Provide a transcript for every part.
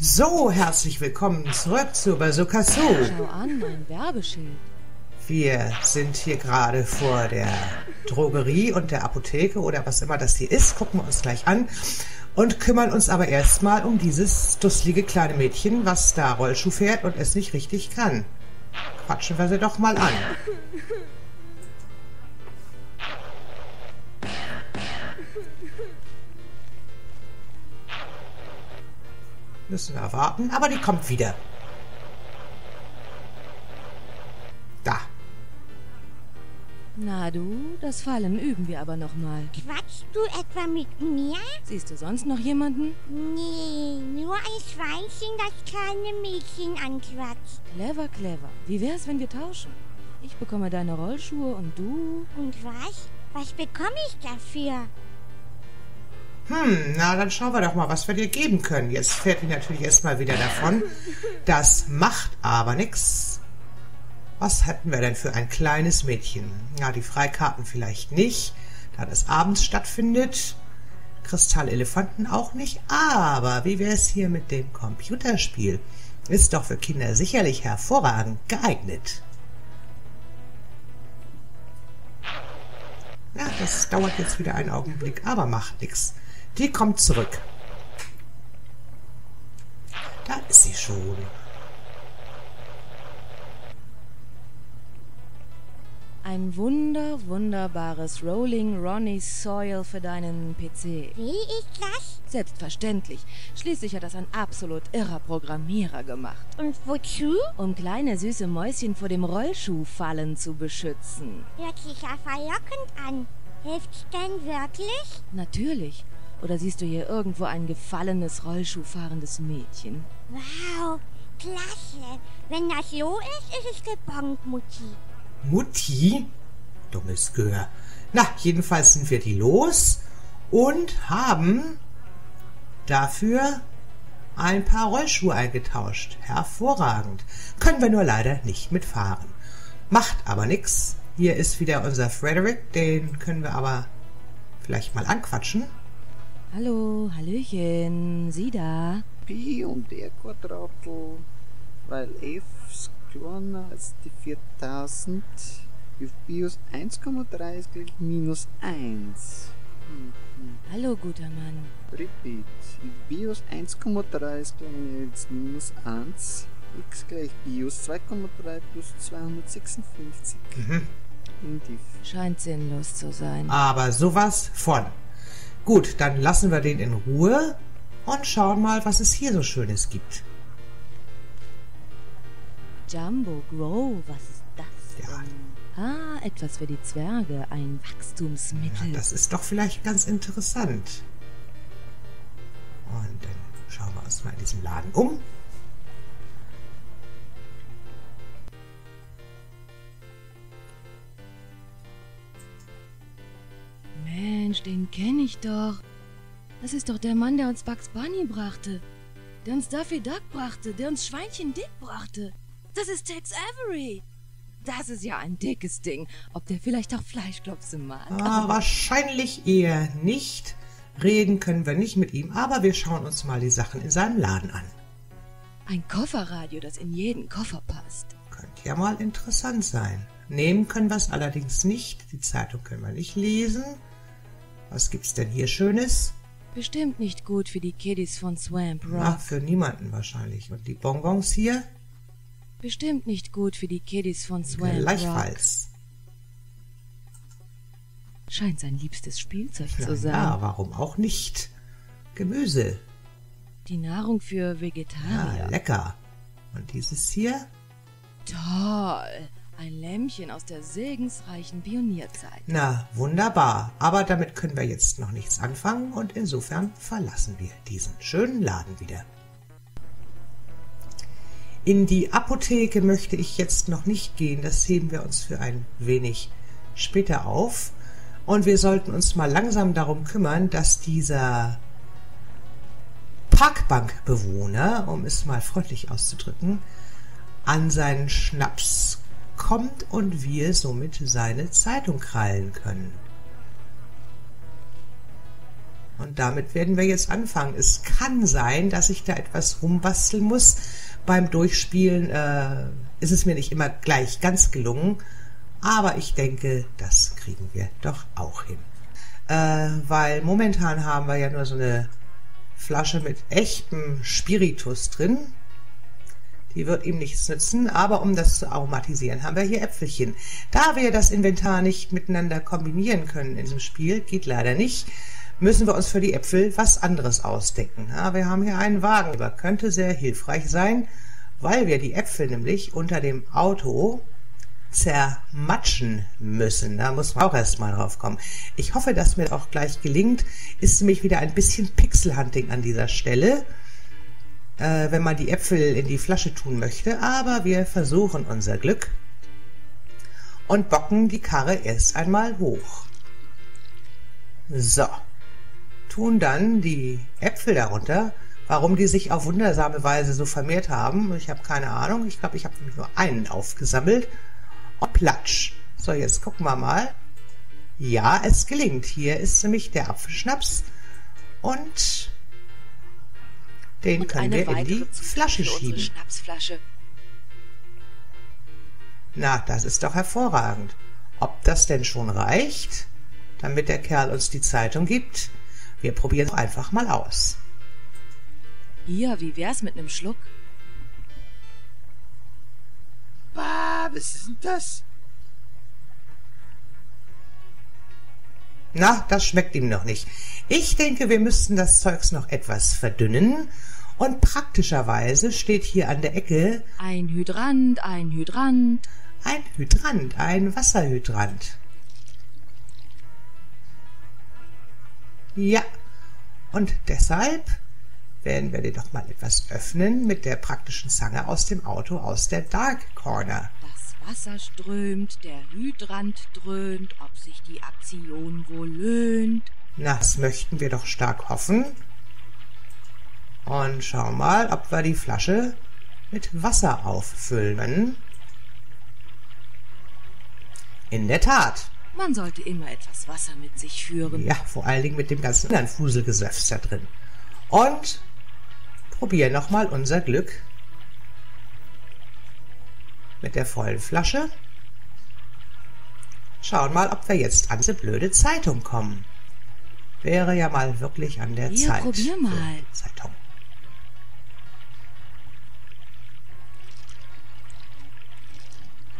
So, herzlich willkommen zurück zu Bazooka Sue. Schau an, mein Werbeschild. Wir sind hier gerade vor der Drogerie und der Apotheke oder was immer das hier ist, gucken wir uns gleich an und kümmern uns aber erstmal um dieses dusselige kleine Mädchen, was da Rollschuh fährt und es nicht richtig kann. Quatschen wir sie doch mal an. Müssen wir warten, aber die kommt wieder. Da. Na du, das Fallen üben wir aber nochmal. Quatschst du etwa mit mir? Siehst du sonst noch jemanden? Nee, nur ein Schweinchen, das kleine Mädchen anquatscht. Clever, clever. Wie wär's, wenn wir tauschen? Ich bekomme deine Rollschuhe und du... Und was? Was bekomme ich dafür? Na dann schauen wir doch mal, was wir dir geben können. Jetzt fährt die natürlich erstmal wieder davon. Das macht aber nichts. Was hatten wir denn für ein kleines Mädchen? Ja, die Freikarten vielleicht nicht, da das abends stattfindet. Kristallelefanten auch nicht. Aber wie wäre es hier mit dem Computerspiel? Ist doch für Kinder sicherlich hervorragend geeignet. Ja, das dauert jetzt wieder einen Augenblick, aber macht nichts. Die kommt zurück. Da ist sie schon. Ein wunderbares Rolling Ronnie Soil für deinen PC. Wie ist das? Selbstverständlich. Schließlich hat das ein absolut irrer Programmierer gemacht. Und wozu? Um kleine süße Mäuschen vor dem Rollschuhfallen zu beschützen. Hört sich ja verlockend an. Hilft's denn wirklich? Natürlich. Oder siehst du hier irgendwo ein gefallenes, rollschuhfahrendes Mädchen? Wow, klasse. Wenn das so ist, ist es gebongt, Mutti. Mutti? Dummes Gehör. Na, jedenfalls sind wir die los und haben dafür ein paar Rollschuhe eingetauscht. Hervorragend. Können wir nur leider nicht mitfahren. Macht aber nichts. Hier ist wieder unser Frederick. Den können wir aber vielleicht mal anquatschen. Hallo, Hallöchen, sieh da. Pi und R Quadratl, weil F kleiner als die 4000, auf Bios 1,3 ist gleich minus 1. Hallo, guter Mann. Repeat, auf Bios 1,3 ist kleiner als minus 1, x gleich Bios 2,3 plus 256. Indiff. Scheint sinnlos zu sein. Aber sowas von. Gut, dann lassen wir den in Ruhe und schauen mal, was es hier so Schönes gibt. Jumbo Grow, was ist das denn? Ah, etwas für die Zwerge, ein Wachstumsmittel. Ja, das ist doch vielleicht ganz interessant. Und dann schauen wir uns mal in diesem Laden um. Mensch, den kenne ich doch. Das ist doch der Mann, der uns Bugs Bunny brachte, der uns Daffy Duck brachte, der uns Schweinchen Dick brachte. Das ist Tex Avery. Das ist ja ein dickes Ding. Ob der vielleicht auch Fleischklopse mag? Ah, wahrscheinlich eher nicht. Reden können wir nicht mit ihm, aber wir schauen uns mal die Sachen in seinem Laden an. Ein Kofferradio, das in jeden Koffer passt. Könnte ja mal interessant sein. Nehmen können wir es allerdings nicht. Die Zeitung können wir nicht lesen. Was gibt's denn hier Schönes? Bestimmt nicht gut für die Kiddies von Swamp Rock. Ach, für niemanden wahrscheinlich. Und die Bonbons hier? Bestimmt nicht gut für die Kiddies von Swamp Rock. Gleichfalls. Scheint sein liebstes Spielzeug zu sein. Ja, warum auch nicht? Gemüse. Die Nahrung für Vegetarier. Ja, lecker. Und dieses hier? Toll. Ein Lämmchen aus der segensreichen Pionierzeit. Na, wunderbar. Aber damit können wir jetzt noch nichts anfangen und insofern verlassen wir diesen schönen Laden wieder. In die Apotheke möchte ich jetzt noch nicht gehen. Das heben wir uns für ein wenig später auf. Und wir sollten uns mal langsam darum kümmern, dass dieser Parkbankbewohner, um es mal freundlich auszudrücken, an seinen Schnaps kommt und wir somit seine Zeitung krallen können. Und damit werden wir jetzt anfangen. Es kann sein, dass ich da etwas rumbasteln muss. Beim Durchspielen ist es mir nicht immer gleich ganz gelungen. Aber ich denke, das kriegen wir doch auch hin. Weil momentan haben wir ja nur so eine Flasche mit echtem Spiritus drin. Die wird ihm nichts nützen, aber um das zu aromatisieren, haben wir hier Äpfelchen. Da wir das Inventar nicht miteinander kombinieren können in diesem Spiel, geht leider nicht, müssen wir uns für die Äpfel was anderes ausdenken. Ja, wir haben hier einen Wagen, aber könnte sehr hilfreich sein, weil wir die Äpfel nämlich unter dem Auto zermatschen müssen. Da muss man auch erstmal drauf kommen. Ich hoffe, dass mir auch gleich gelingt. Ist nämlich wieder ein bisschen Pixelhunting an dieser Stelle, wenn man die Äpfel in die Flasche tun möchte. Aber wir versuchen unser Glück und bocken die Karre erst einmal hoch. So, tun dann die Äpfel darunter. Warum die sich auf wundersame Weise so vermehrt haben, ich habe keine Ahnung. Ich glaube, ich habe nämlich nur einen aufgesammelt. Und platsch. So, jetzt gucken wir mal. Ja, es gelingt. Hier ist nämlich der Apfelschnaps. Und den können wir in die Flasche schieben. Schnapsflasche. Na, das ist doch hervorragend. Ob das denn schon reicht, damit der Kerl uns die Zeitung gibt? Wir probieren es einfach mal aus. Hier, wie wär's mit einem Schluck? Was ist denn das? Na, das schmeckt ihm noch nicht. Ich denke, wir müssten das Zeugs noch etwas verdünnen. Und praktischerweise steht hier an der Ecke... Ein Hydrant, ein Hydrant. Ein Hydrant, ein Wasserhydrant. Ja, und deshalb werden wir den doch mal etwas öffnen mit der praktischen Zange aus dem Auto, aus der Dark Corner. Das Wasser strömt, der Hydrant dröhnt, ob sich die Aktion wohl löhnt. Na, das möchten wir doch stark hoffen. Und schauen mal, ob wir die Flasche mit Wasser auffüllen. In der Tat. Man sollte immer etwas Wasser mit sich führen. Ja, vor allen Dingen mit dem ganzen anderen Fuselgesöffs da drin. Und probieren nochmal unser Glück mit der vollen Flasche. Schauen mal, ob wir jetzt an diese blöde Zeitung kommen. Wäre ja mal wirklich an der Zeit. Probier mal. Zeitung.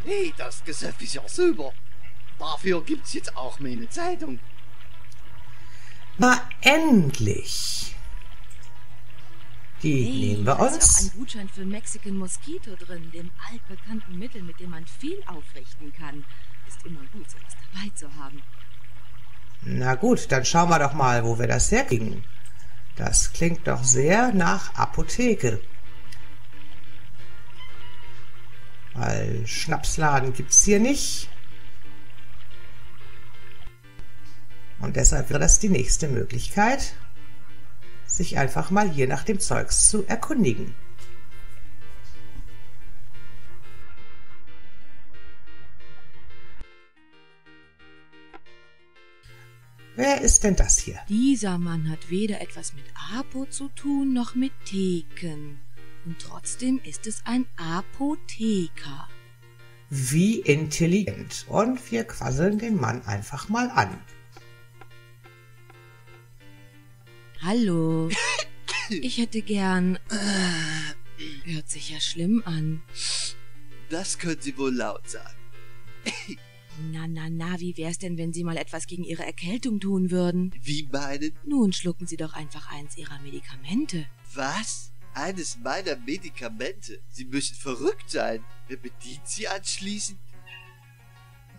Hey, das Gesöff ist ja super. Dafür gibt's jetzt auch meine Zeitung. Na, endlich. Die nehmen wir uns. Da ist auch ein Gutschein für Mexican Moskito drin, dem altbekannten Mittel, mit dem man viel aufrichten kann. Ist immer gut, sowas dabei zu haben. Na gut, dann schauen wir doch mal, wo wir das herkriegen. Das klingt doch sehr nach Apotheke. Weil Schnapsladen gibt es hier nicht. Und deshalb wäre das die nächste Möglichkeit, sich einfach mal hier nach dem Zeugs zu erkundigen. Wer ist denn das hier? Dieser Mann hat weder etwas mit Apo zu tun, noch mit Theken. Und trotzdem ist es ein Apotheker. Wie intelligent. Und wir quasseln den Mann einfach mal an. Hallo, ich hätte gern... Hört sich ja schlimm an. Das können Sie wohl laut sagen. Na, wie wär's denn, wenn Sie mal etwas gegen Ihre Erkältung tun würden? Wie meinen? Nun schlucken Sie doch einfach eins Ihrer Medikamente. Was? Eines meiner Medikamente? Sie müssen verrückt sein. Wer bedient Sie anschließend?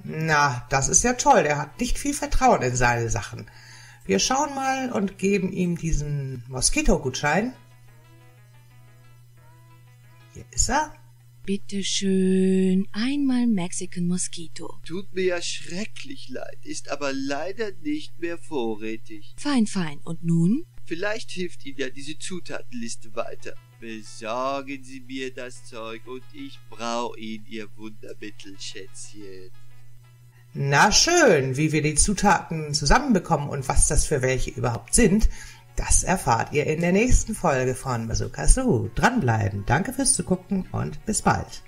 Na, das ist ja toll. Der hat nicht viel Vertrauen in seine Sachen. Wir schauen mal und geben ihm diesen Moskito-Gutschein. Hier ist er. Bitte schön, einmal Mexican Moskito. Tut mir ja schrecklich leid, ist aber leider nicht mehr vorrätig. Fein, fein. Und nun? Vielleicht hilft Ihnen ja diese Zutatenliste weiter. Besorgen Sie mir das Zeug und ich brauche Ihnen Ihr Wundermittel, Schätzchen. Na schön, wie wir die Zutaten zusammenbekommen und was das für welche überhaupt sind, das erfahrt ihr in der nächsten Folge von Bazooka Sue. Dranbleiben, danke fürs Zugucken und bis bald.